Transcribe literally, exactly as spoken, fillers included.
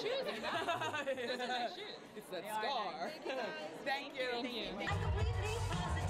shoes are nice. Those are nice shoes. It's that they scar. Nice. Thank you guys. Thank, Thank you. you. Thank you. Thank you.